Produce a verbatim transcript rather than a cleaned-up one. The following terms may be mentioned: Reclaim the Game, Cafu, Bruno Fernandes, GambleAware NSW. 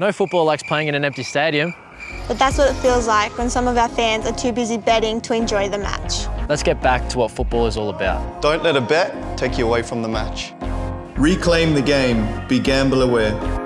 No football likes playing in an empty stadium. But that's what it feels like when some of our fans are too busy betting to enjoy the match. Let's get back to what football is all about. Don't let a bet take you away from the match. Reclaim the game. Be gamble aware.